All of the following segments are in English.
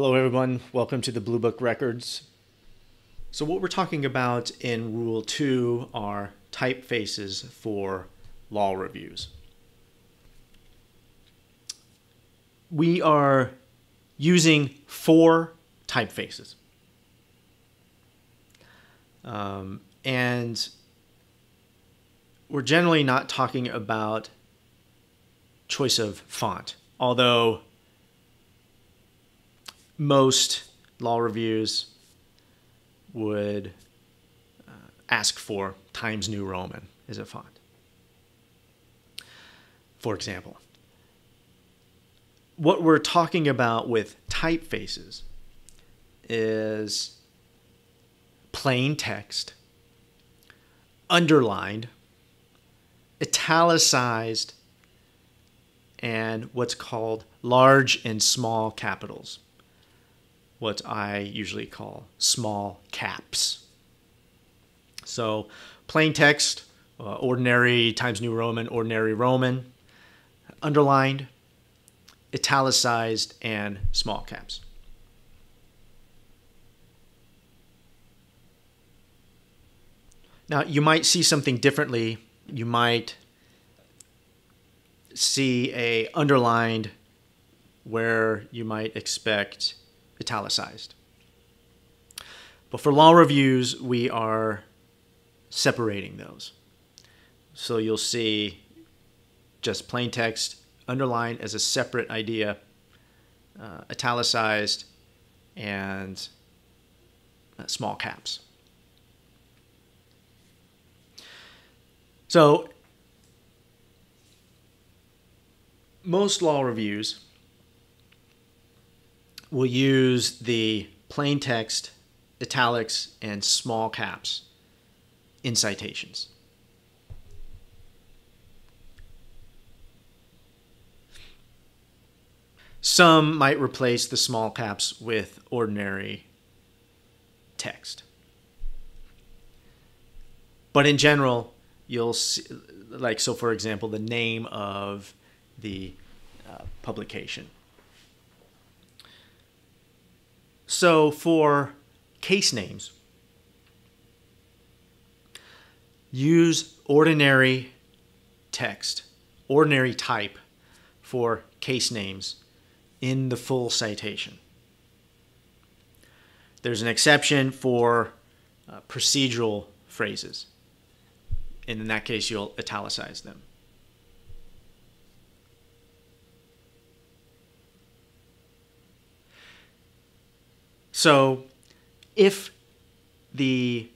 Hello everyone, welcome to the Bluebook Records. So what we're talking about in Rule 2 are typefaces for law reviews. We are using 4 typefaces. And we're generally not talking about choice of font, although most law reviews would ask for Times New Roman as a font, for example. What we're talking about with typefaces is plain text, underlined, italicized, and what's called large and small capitals, what I usually call small caps. So plain text, ordinary Times New Roman, ordinary Roman, underlined, italicized, and small caps. Now you might see something differently. You might see a underlined where you might expect italicized. But for law reviews, we are separating those. So you'll see just plain text, underlined as a separate idea, italicized, and small caps. So most law reviews we'll use the plain text, italics, and small caps in citations. Some might replace the small caps with ordinary text. But in general, you'll see, like, so for example, the name of the publication. So for case names, use ordinary text, ordinary type for case names in the full citation. There's an exception for procedural phrases, and in that case you'll italicize them. So if the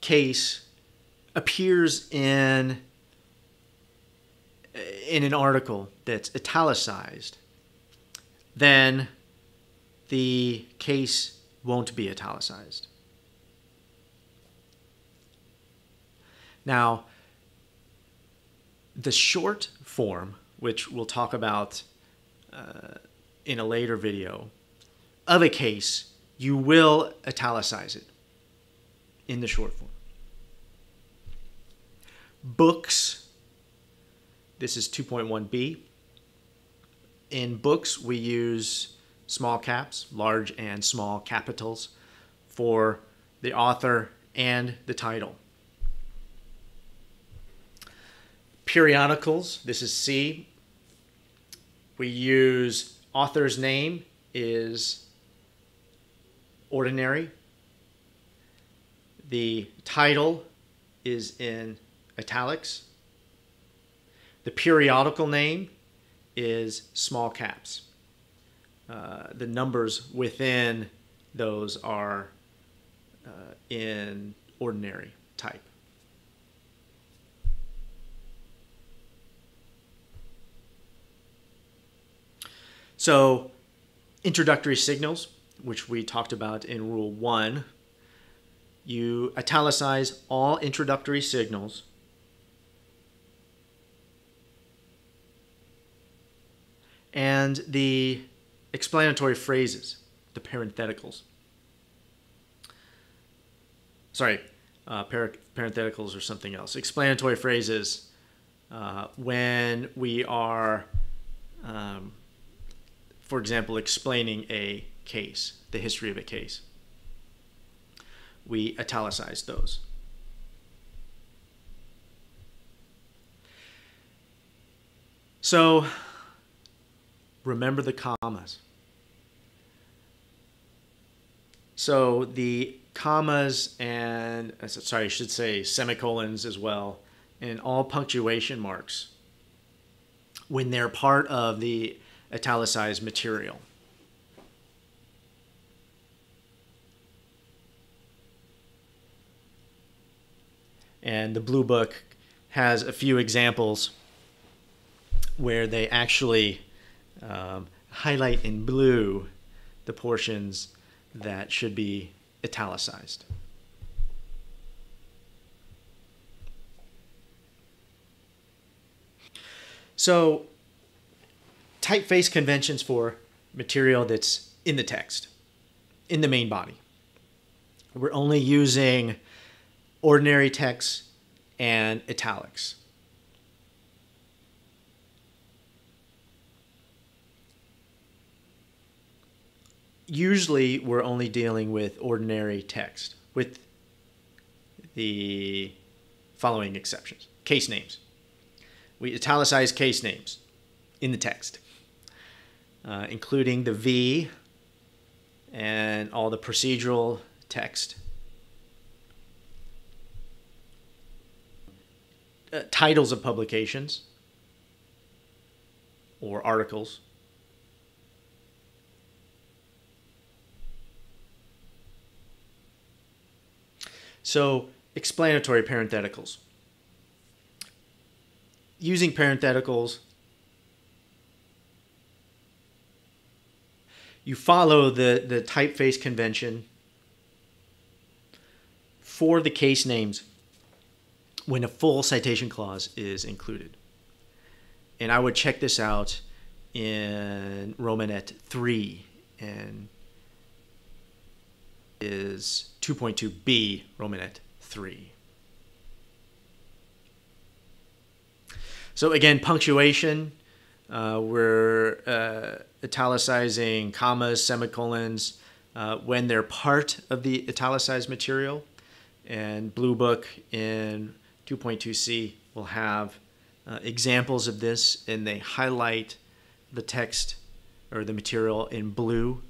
case appears in an article that's italicized, then the case won't be italicized. Now, the short form, which we'll talk about in a later video, of a case, you will italicize it in the short form. Books, this is 2.1b. In books, we use small caps, large and small capitals, for the author and the title. Periodicals, this is C. We use author's name is ordinary. The title is in italics. The periodical name is small caps. The numbers within those are in ordinary type. So introductory signals, which we talked about in Rule 1, you italicize all introductory signals. And the explanatory phrases, the parentheticals. Sorry, parentheticals or something else. Explanatory phrases, when we are for example, explaining a case, the history of a case. We italicize those. So remember the commas. So the commas and, sorry, I should say semicolons as well, and all punctuation marks when they're part of the italicized material. And the Blue Book has a few examples where they actually highlight in blue the portions that should be italicized. So typeface conventions for material that's in the text, in the main body. We're only using ordinary text and italics. Usually we're only dealing with ordinary text with the following exceptions. Case names. We italicize case names in the text, including the V and all the procedural text. Titles of publications or articles. So explanatory parentheticals. Using parentheticals, you follow the typeface convention for the case names when a full citation clause is included. And I would check this out in Romanet 3 and is 2.2b Romanet 3. So again, punctuation, we're italicizing commas, semicolons, when they're part of the italicized material. And Blue Book in 2.2c will have examples of this, and they highlight the text or the material in blue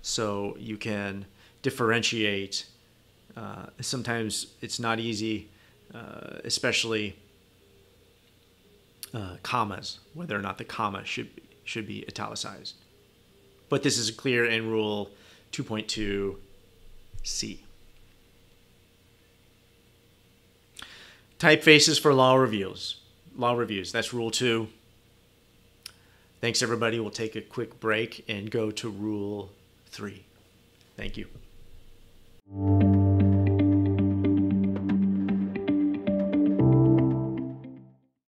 so you can differentiate. Sometimes it's not easy, especially commas, whether or not the comma should be italicized. But this is clear in Rule 2.2c. Typefaces for law reviews. Law reviews, that's Rule 2. Thanks, everybody. We'll take a quick break and go to Rule 3. Thank you.